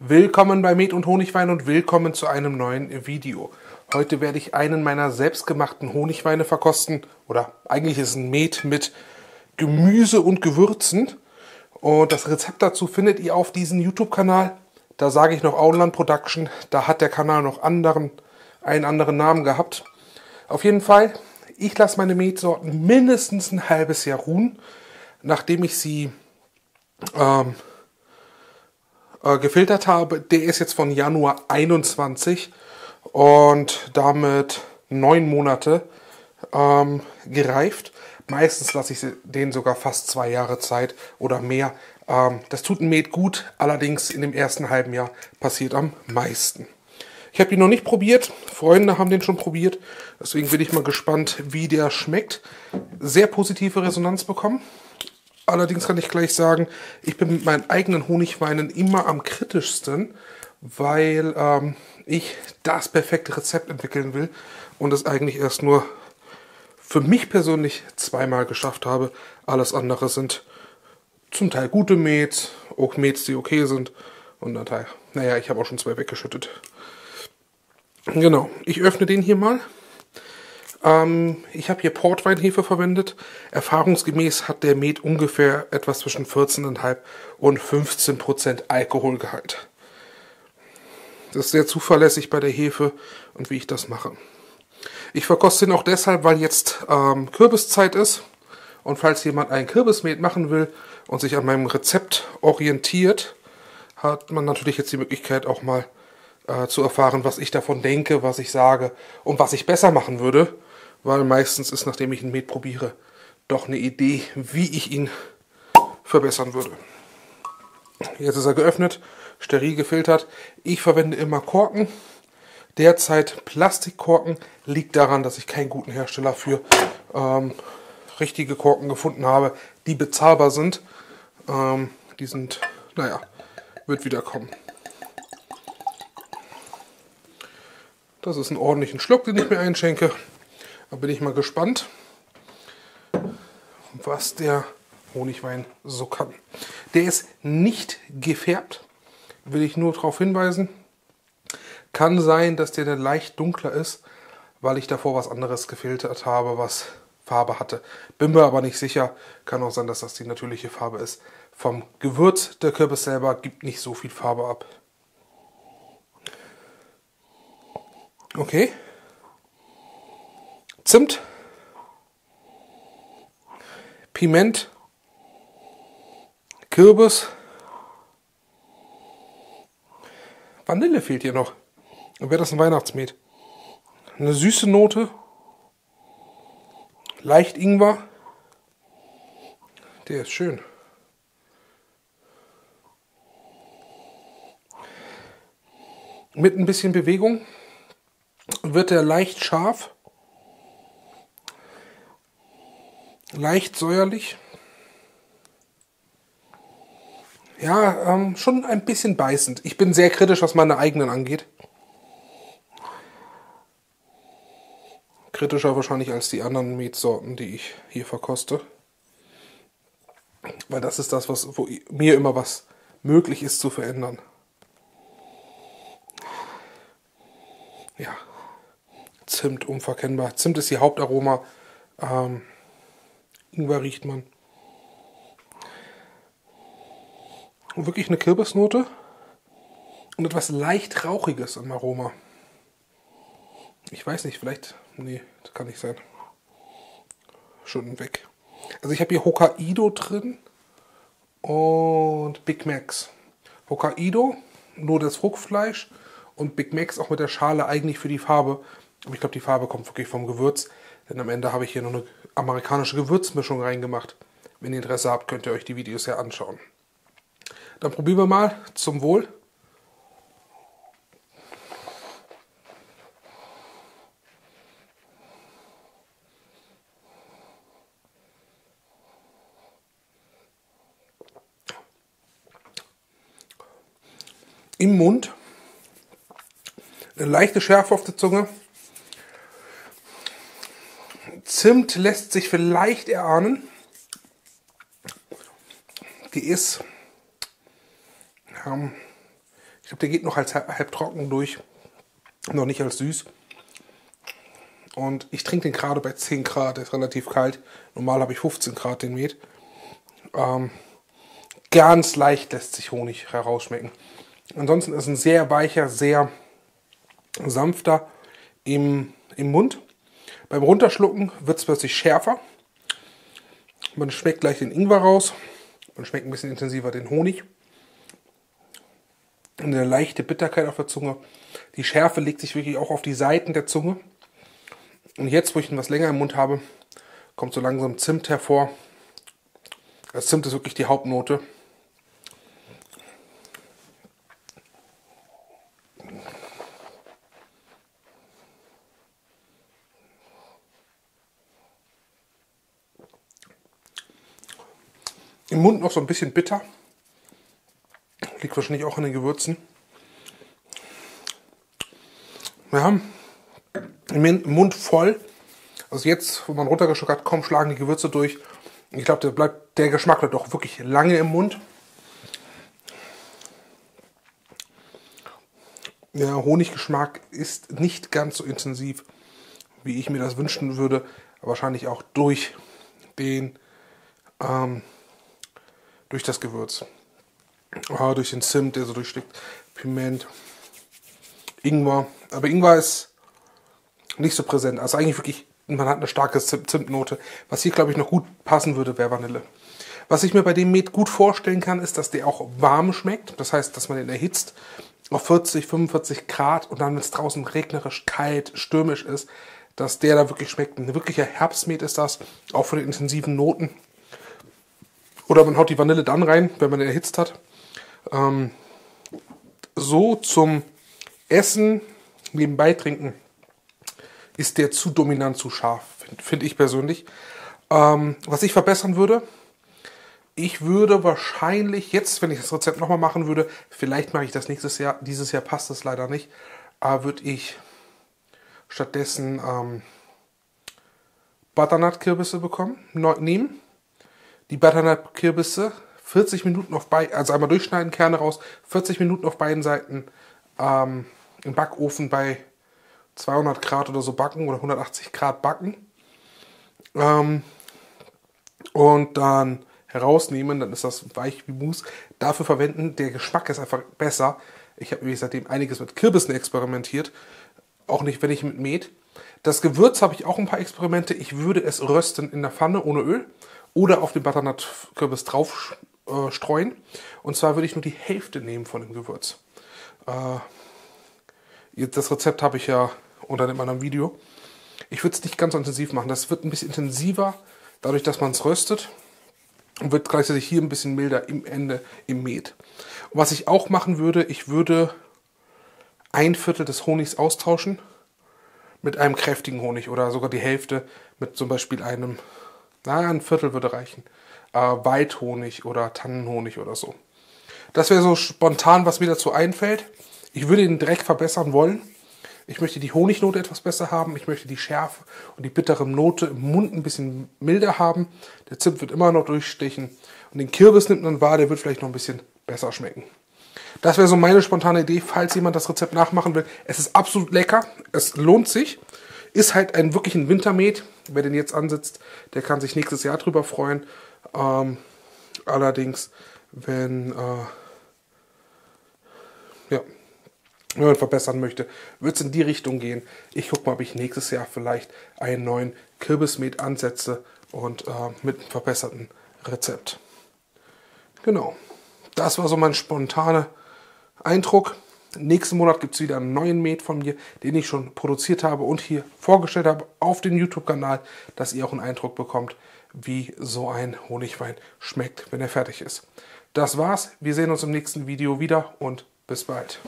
Willkommen bei Met und Honigwein und willkommen zu einem neuen Video. Heute werde ich einen meiner selbstgemachten Honigweine verkosten. Oder eigentlich ist es ein Met mit Gemüse und Gewürzen. Und das Rezept dazu findet ihr auf diesem YouTube-Kanal. Da sage ich noch Auenland Production. Da hat der Kanal noch einen anderen Namen gehabt. Auf jeden Fall, ich lasse meine Metsorten mindestens ein halbes Jahr ruhen, nachdem ich sie gefiltert habe. Der ist jetzt von Januar 21 und damit 9 Monate gereift. Meistens lasse ich den sogar fast 2 Jahre Zeit oder mehr. Das tut ein Met gut, allerdings in dem ersten halben Jahr passiert am meisten. Ich habe ihn noch nicht probiert, Freunde haben den schon probiert, deswegen bin ich mal gespannt, wie der schmeckt. Sehr positive Resonanz bekommen. Allerdings kann ich gleich sagen, ich bin mit meinen eigenen Honigweinen immer am kritischsten, weil ich das perfekte Rezept entwickeln will und es eigentlich erst nur für mich persönlich 2-mal geschafft habe. Alles andere sind zum Teil gute Mets, auch Mets, die okay sind und ein Teil. Naja, ich habe auch schon 2 weggeschüttet. Genau, ich öffne den hier mal. Ich habe hier Portweinhefe verwendet. Erfahrungsgemäß hat der Met ungefähr etwas zwischen 14,5 und 15% Alkoholgehalt. Das ist sehr zuverlässig bei der Hefe und wie ich das mache. Ich verkoste ihn auch deshalb, weil jetzt Kürbiszeit ist. Und falls jemand einen Kürbismet machen will und sich an meinem Rezept orientiert, hat man natürlich jetzt die Möglichkeit auch mal zu erfahren, was ich davon denke, was ich sage und was ich besser machen würde. Weil meistens ist, nachdem ich einen Met probiere, doch eine Idee, wie ich ihn verbessern würde. Jetzt ist er geöffnet, steril gefiltert. Ich verwende immer Korken, derzeit Plastikkorken. Liegt daran, dass ich keinen guten Hersteller für richtige Korken gefunden habe, die bezahlbar sind. Die sind, naja, wird wieder kommen. Das ist ein ordentlichen Schluck, den ich mir einschenke. Da bin ich mal gespannt, was der Honigwein so kann. Der ist nicht gefärbt, will ich nur darauf hinweisen. Kann sein, dass der dann leicht dunkler ist, weil ich davor was anderes gefiltert habe, was Farbe hatte. Bin mir aber nicht sicher. Kann auch sein, dass das die natürliche Farbe ist. Vom Gewürz, der Kürbis selber gibt nicht so viel Farbe ab. Okay. Zimt, Piment, Kürbis, Vanille fehlt hier noch. Dann wäre das ein Weihnachtsmet. Eine süße Note, leicht Ingwer. Der ist schön. Mit ein bisschen Bewegung wird er leicht scharf. Leicht säuerlich. Ja, schon ein bisschen beißend. Ich bin sehr kritisch, was meine eigenen angeht. Kritischer wahrscheinlich als die anderen Metsorten, die ich hier verkoste. Weil das ist das, was, wo mir immer was möglich ist zu verändern. Ja, Zimt unverkennbar. Zimt ist ihr Hauptaroma. Ingwer riecht man. Und wirklich eine Kürbisnote und etwas leicht Rauchiges im Aroma. Ich weiß nicht, vielleicht... Nee, das kann nicht sein. Schon weg. Also ich habe hier Hokkaido drin und Big Macs. Hokkaido, nur das Fruchtfleisch und Big Macs auch mit der Schale eigentlich für die Farbe. Aber ich glaube, die Farbe kommt wirklich vom Gewürz. Denn am Ende habe ich hier noch eine amerikanische Gewürzmischung reingemacht. Wenn ihr Interesse habt, könnt ihr euch die Videos ja anschauen. Dann probieren wir mal. Zum Wohl. Im Mund. Eine leichte Schärfe auf der Zunge. Zimt lässt sich vielleicht erahnen. Die ist... Ich glaube, der geht noch als halb trocken durch, noch nicht als süß. Und ich trinke den gerade bei 10 Grad, der ist relativ kalt. Normal habe ich 15 Grad den Met. Ganz leicht lässt sich Honig herausschmecken. Ansonsten ist ein sehr weicher, sehr sanfter im Mund. Beim Runterschlucken wird es plötzlich schärfer. Man schmeckt gleich den Ingwer raus. Man schmeckt ein bisschen intensiver den Honig. Eine leichte Bitterkeit auf der Zunge. Die Schärfe legt sich wirklich auch auf die Seiten der Zunge. Und jetzt, wo ich ihn was länger im Mund habe, kommt so langsam Zimt hervor. Das Zimt ist wirklich die Hauptnote. Im Mund noch so ein bisschen bitter. Liegt wahrscheinlich auch an den Gewürzen. Wir haben im Mund voll. Also jetzt, wo man runtergeschluckt hat, kaum schlagen die Gewürze durch. Ich glaube, der Geschmack bleibt auch wirklich lange im Mund. Der Honiggeschmack ist nicht ganz so intensiv, wie ich mir das wünschen würde. Wahrscheinlich auch durch durch das Gewürz. Durch den Zimt, der so durchsteckt, Piment, Ingwer. Aber Ingwer ist nicht so präsent. Also eigentlich wirklich, man hat eine starke Zimtnote. Was hier, glaube ich, noch gut passen würde, wäre Vanille. Was ich mir bei dem Met gut vorstellen kann, ist, dass der auch warm schmeckt. Das heißt, dass man den erhitzt auf 40, 45 Grad und dann, wenn es draußen regnerisch, kalt, stürmisch ist, dass der da wirklich schmeckt. Ein wirklicher Herbstmet ist das, auch von den intensiven Noten. Oder man haut die Vanille dann rein, wenn man den erhitzt hat. So zum Essen, nebenbei trinken, ist der zu dominant, zu scharf, finde ich persönlich. Was ich verbessern würde, ich würde wahrscheinlich jetzt, wenn ich das Rezept nochmal machen würde, vielleicht mache ich das nächstes Jahr, dieses Jahr passt es leider nicht, aber würde ich stattdessen Butternut-Kürbisse nehmen. Die Butternut-Kürbisse 40 Minuten auf beiden, also einmal durchschneiden, Kerne raus, 40 Minuten auf beiden Seiten im Backofen bei 200 Grad oder so backen oder 180 Grad backen. Und dann herausnehmen, dann ist das weich wie Mousse. Dafür verwenden, der Geschmack ist einfach besser. Ich habe nämlich seitdem einiges mit Kürbissen experimentiert. Auch nicht, wenn ich mit Met. Das Gewürz habe ich auch ein paar Experimente. Ich würde es rösten in der Pfanne ohne Öl oder auf den Butternut-Kürbis drauf streuen. Und zwar würde ich nur die Hälfte nehmen von dem Gewürz. Das Rezept habe ich ja unter einem anderen Video. Ich würde es nicht ganz so intensiv machen. Das wird ein bisschen intensiver, dadurch, dass man es röstet. Und wird gleichzeitig hier ein bisschen milder im Ende im Met. Und was ich auch machen würde, ich würde 1/4 des Honigs austauschen mit einem kräftigen Honig. Oder sogar die Hälfte mit zum Beispiel einem, na, 1/4 würde reichen. Waldhonig oder Tannenhonig oder so. Das wäre so spontan, was mir dazu einfällt. Ich würde ihn direkt verbessern wollen. Ich möchte die Honignote etwas besser haben. Ich möchte die Schärfe und die bittere Note im Mund ein bisschen milder haben. Der Zimt wird immer noch durchstechen. Und den Kürbis nimmt man wahr, der wird vielleicht noch ein bisschen besser schmecken. Das wäre so meine spontane Idee, falls jemand das Rezept nachmachen will. Es ist absolut lecker. Es lohnt sich. Ist halt wirklich ein Wintermet. Wer den jetzt ansitzt, der kann sich nächstes Jahr drüber freuen. Allerdings, wenn man verbessern möchte, wird es in die Richtung gehen. Ich gucke mal, ob ich nächstes Jahr vielleicht einen neuen Kürbismet ansetze und mit einem verbesserten Rezept. Genau, das war so mein spontaner Eindruck. Nächsten Monat gibt es wieder einen neuen Met von mir, den ich schon produziert habe und hier vorgestellt habe auf dem YouTube-Kanal, dass ihr auch einen Eindruck bekommt, wie so ein Honigwein schmeckt, wenn er fertig ist. Das war's. Wir sehen uns im nächsten Video wieder und bis bald.